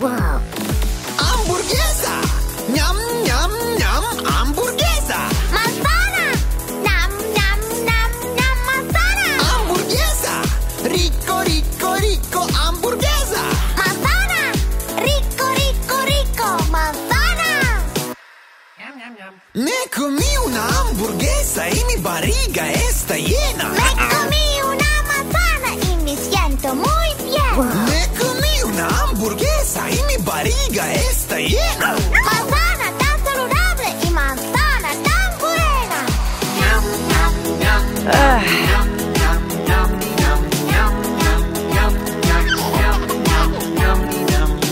Wow. ¡Hamburguesa! ¡Ñam, ñam, ñam! ¡Hamburguesa! ¡Manzana! ¡Nam, ñam, ñam, ñam! ¡Manzana! ¡Hamburguesa! ¡Rico, rico, rico! ¡Hamburguesa! ¡Manzana! ¡Rico, rico, rico! ¡Manzana! ¡Ñam, ñam, ñam! Me comí una hamburguesa y mi barriga está llena. Me comí una manzana y me siento muy bien. Wow. Me comí una hamburguesa y mi barriga está llena. Manzana tan saludable y manzana tan buena. Ñam, ñam, ñam. Ñam, ñam, ñam, ñam, ñam, ñam, ñam, ñam, ñam, ñam, ñam, ñam, ñam, ñam, ñam, ñam.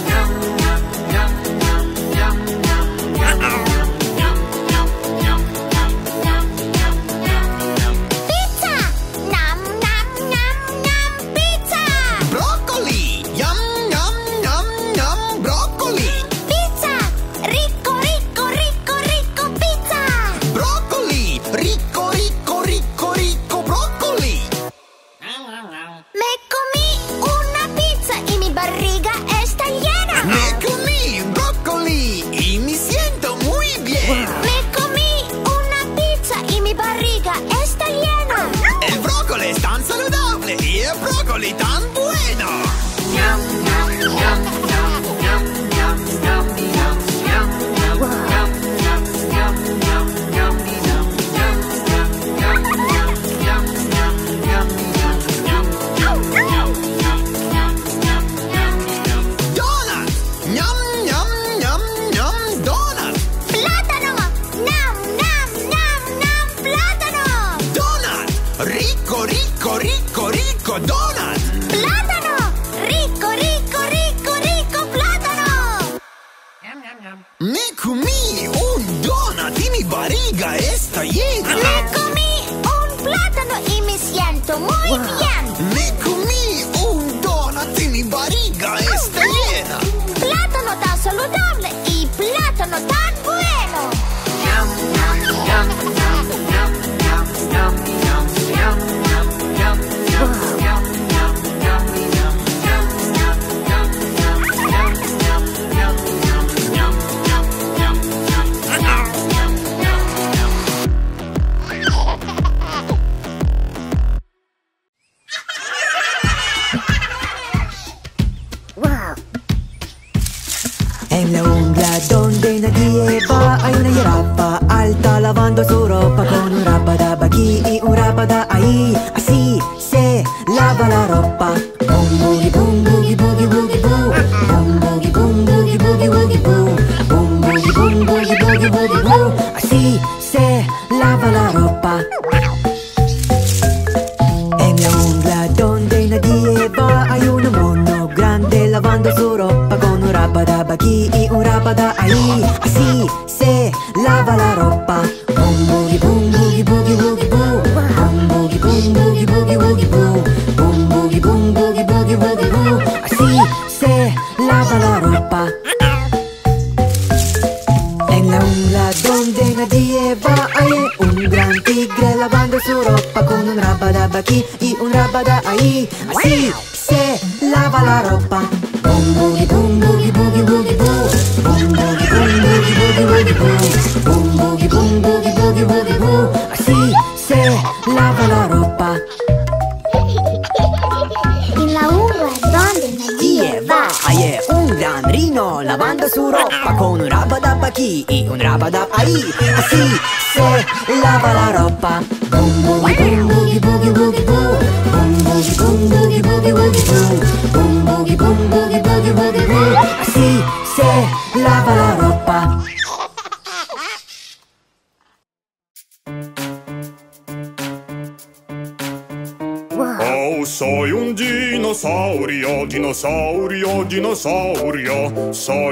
Soy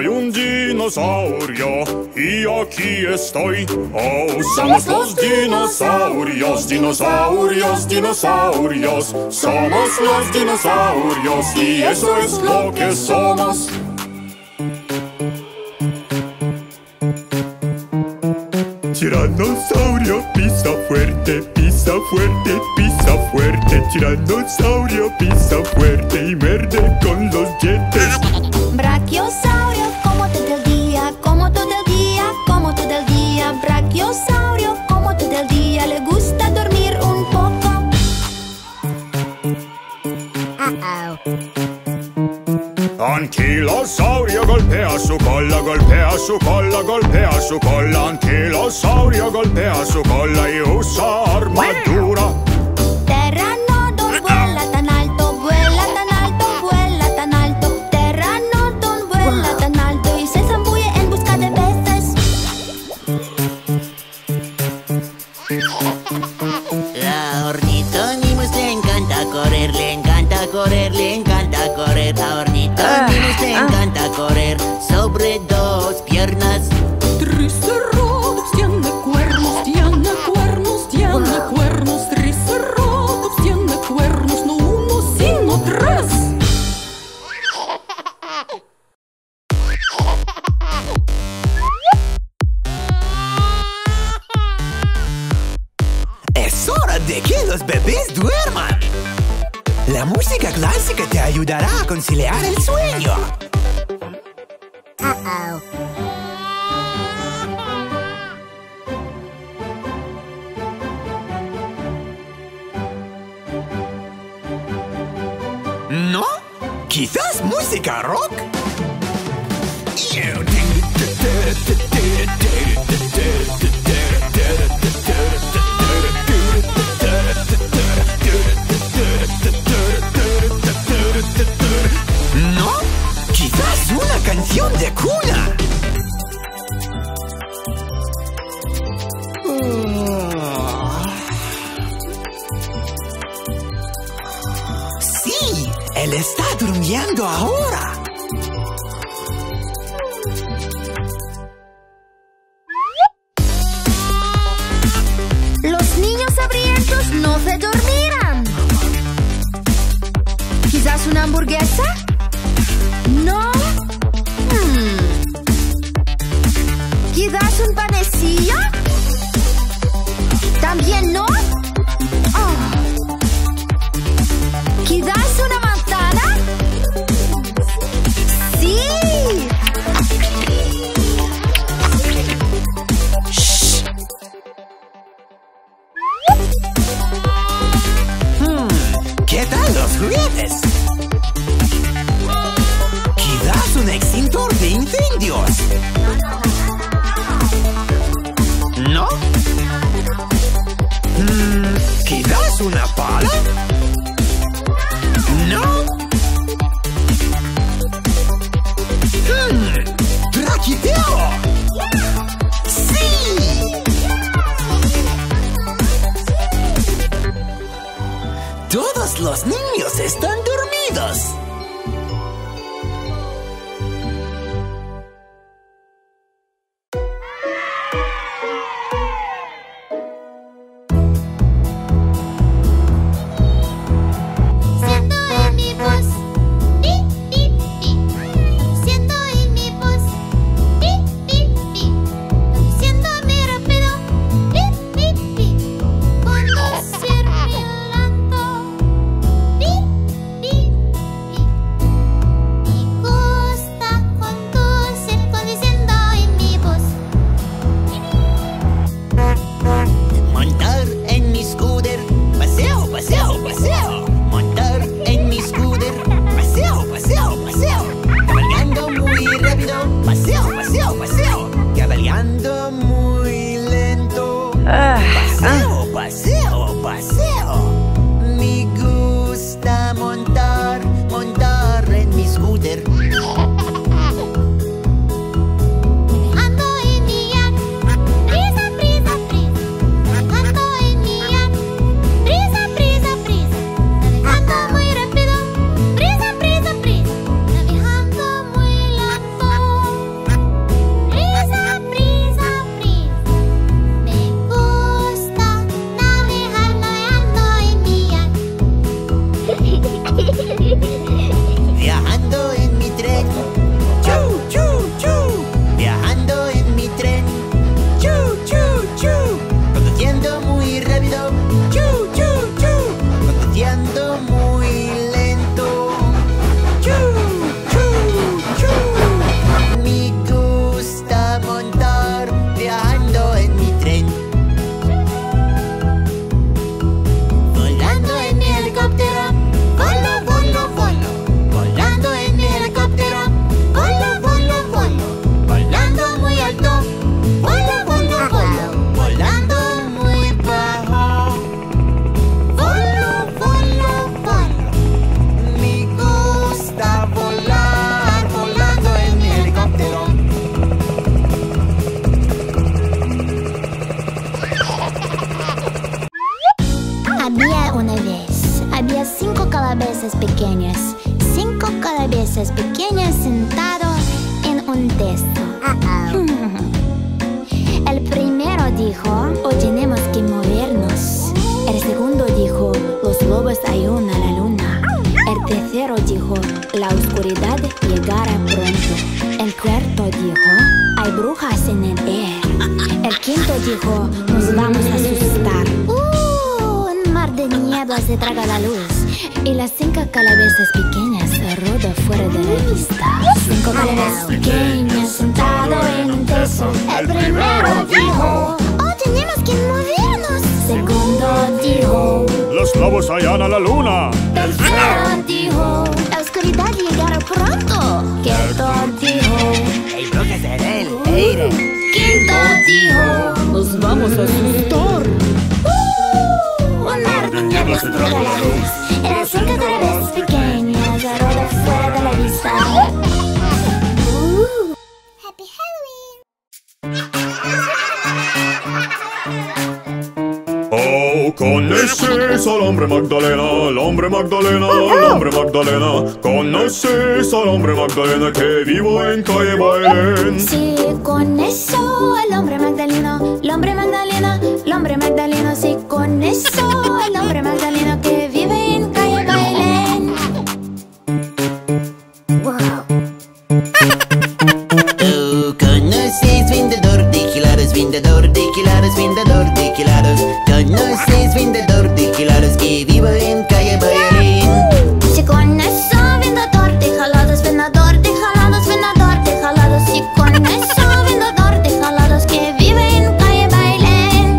un dinosaurio y aquí estoy. Oh, somos los dinosaurios, dinosaurios, dinosaurios. Somos los dinosaurios y eso es lo que somos. Tiranosaurio, pisa fuerte, pisa fuerte, pisa fuerte. Tiranosaurio, pisa fuerte y muerde con los dientes. Brachiosaurio, como todo el día, como todo el día, como todo el día. Brachiosaurio, como todo el día, le gusta dormir un poco. Anquilosaurio golpea su cola, golpea su cola, golpea su cola. Anquilosaurio golpea su cola y usa armadura. Pteranodon vuela tan alto, vuela tan alto, vuela tan alto. Pteranodon vuela tan alto y se zambulle en busca de peces. La Ornitonimus le encanta correr, le encanta correr, le encanta correr. La Ornitonimus le encanta correr sobre dos piernas. Triceratops tiene cuernos, tiene cuernos, tiene cuernos. Triceratops tiene cuernos, no uno sino tres. Es hora de que los bebés duerman. La música clásica te ayudará a conciliar el sueño. ¿No? ¿Quizás música rock? ¿No? Quizás una canción de cuna. Sí, él está durmiendo ahora. Los niños hambrientos no se dormirán. ¿Quizás una hamburguesa? No. ¿Quizás un panecillo? También no. Oh. ¿Quizás una manzana? Sí. Shh. ¿Qué tal los juguetes? Un extintor de incendios. ¿No? ¿Quizás una pala? ¿No? ¡Traquiteo! ¡Sí! Todos los niños están dormidos. después hay una la luna. El tercero dijo, la oscuridad llegará pronto. El cuarto dijo, hay brujas en el aire. El quinto dijo, nos vamos a asustar. Un mar de niebla se traga la luz. Y las 5 calabazas pequeñas rodan fuera de la vista. 5 calabazas pequeñas sentado en un teso. El primero dijo, oh, tenemos que movernos. Segundo dijo, los lobos hallan a la luna. Tercero dijo, la oscuridad llegará pronto. Quinto dijo, hay brujas en el aire. Quinto dijo, nos vamos a asustar. Un mar de niebla se traga la luz. Las 5 calabazas pequeñas rodan fuera de la vista. Happy Halloween. Oh, conoces al hombre Magdalena, al hombre Magdalena, al hombre Magdalena. Conoces al hombre Magdalena que vivo en calle Bailén. Sí, conozco al hombre Magdalena, el hombre Magdalena, el hombre Magdalena. Sí, conozco al hombre Magdalena que vive en calle. Vendedor de quilares, vendedor de quilares. ¿Conoces vendedor de quilares que vive en calle Bailén? Si conoces vendedor de jalados, vendedor de jalados, vendedor de jalados. Si conoces vendedor de jalados que vive en calle Bailén.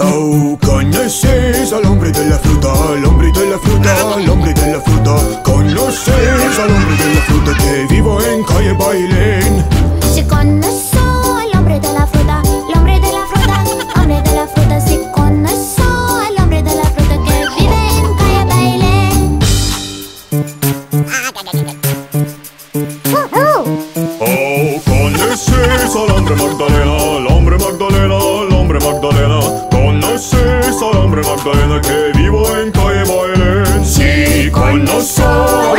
Oh, conoces al hombre de la fruta, al hombre de la fruta, al hombre de la fruta. Conoces al hombre de la fruta que vivo en calle Bailén. Si conozco al hombre de la fruta, el hombre de la fruta, hombre de la fruta. Si conozco al hombre de la fruta que vive en calle Bailén. Oh, conoces al hombre Magdalena, al hombre Magdalena, al hombre Magdalena. Conoces al hombre Magdalena que vivo en calle Bailén. Si conozco al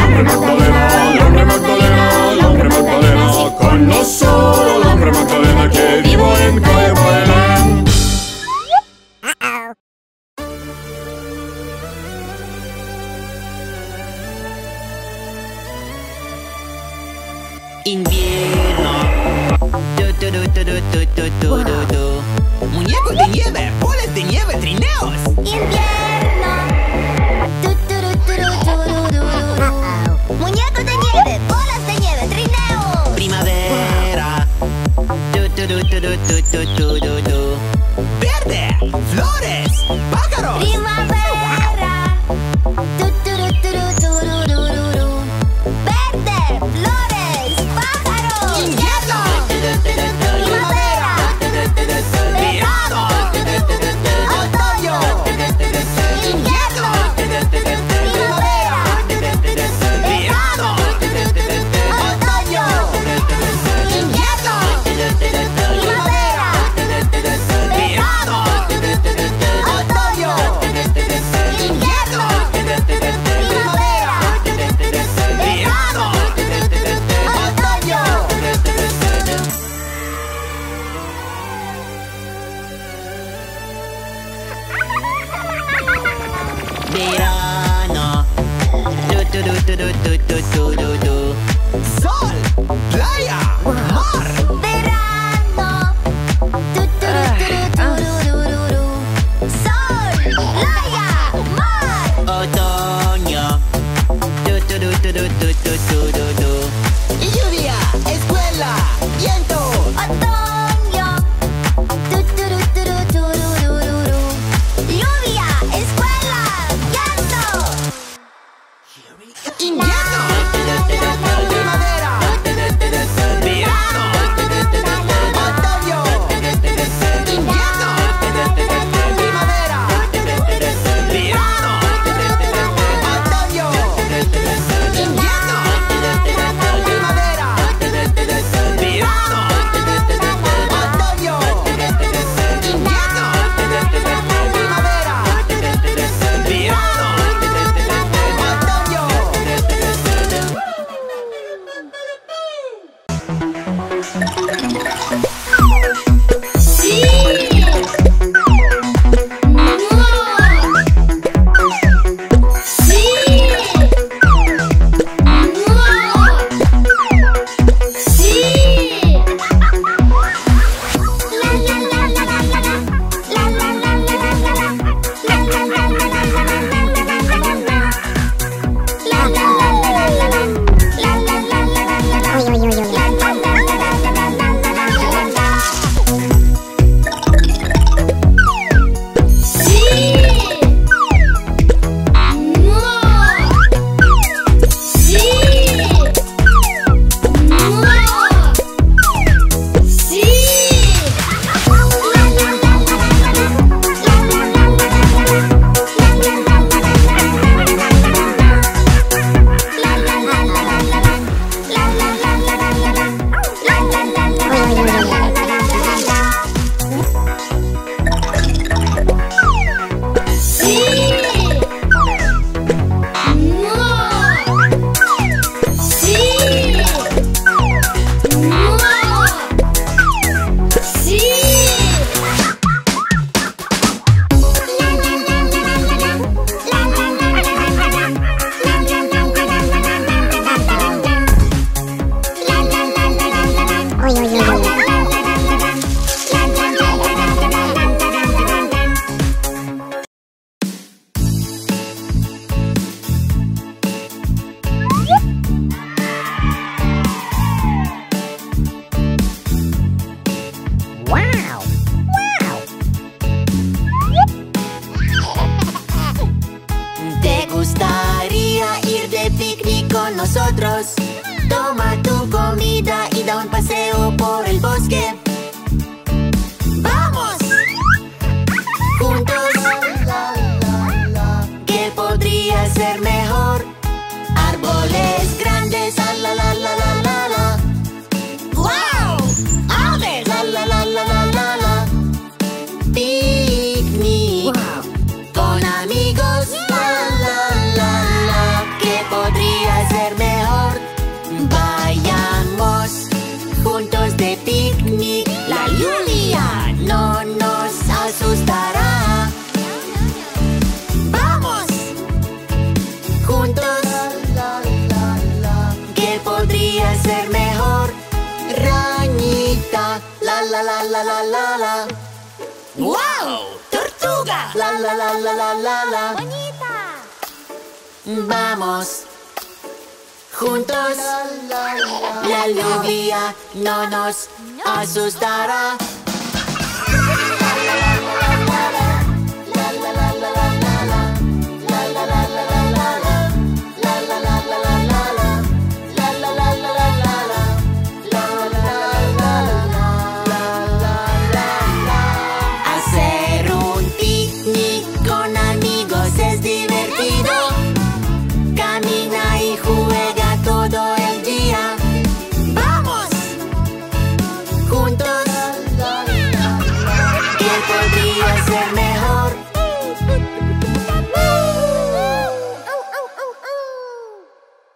hombre Magdalena, al hombre Magdalena, al hombre Magdalena. Conozco al hombre Magdalena que vivo en calle Bailén. Invierno. Muñecos de nieve, bolas de nieve, trineos. Invierno. Muñecos de nieve, bolas de nieve, trineos. Primavera. Verde, flores, pájaros. Primavera. Verde, flores, pájaros. Invierno. Primavera. Verano. Otoño. Invierno. Primavera. Verano. Otoño. Invierno. Primavera. Verano. Otoño. Invierno. Primavera. Verano. Otoño. Verano. Sol, playa, mar. Verano. Sol, playa, mar. Otoño. Lluvia, escuela, viento. Otoño. Lluvia, escuela, viento. Invierno. Primavera. Verano. Otoño. Invierno. Primavera. Verano. Otoño. Invierno. Primavera. Verano. Otoño. Invierno. Primavera. Verano. Otoño. nosotros. Toma tu comida y da un paseo por el bosque. ¡Vamos! Juntos. ¿Qué podría ser mejor? Árboles grandes. La la la la la la. ¡Wow! ¡Aves! La la la la la la la. Picnic. Wow. Con amigos. La la la la. ¿Qué podría ser mejor? Vayamos juntos de picnic. La lluvia no nos asustará. ¡Vamos! Juntos. ¿Qué podría ser mejor? Rañita. La la la la la la la. ¡Wow! ¡Tortuga! La la la la la la la. ¡Bonita! Vamos juntos. La lluvia no nos asustará.